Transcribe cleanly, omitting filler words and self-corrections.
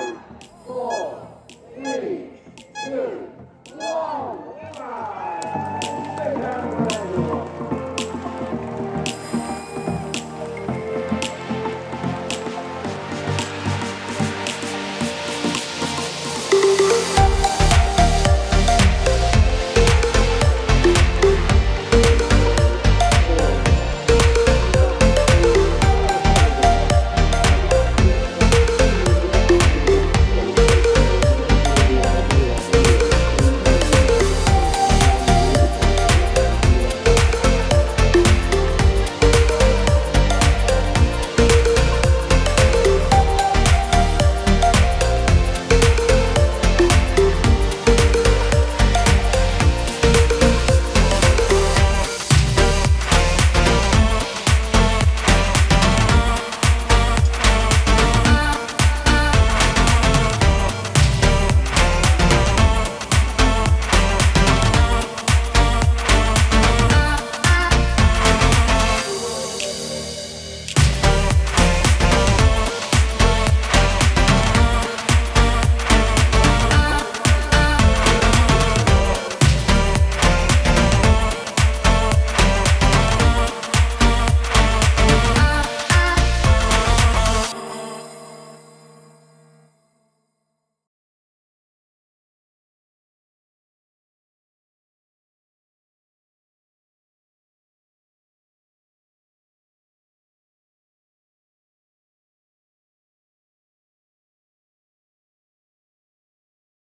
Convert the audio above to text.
Bye.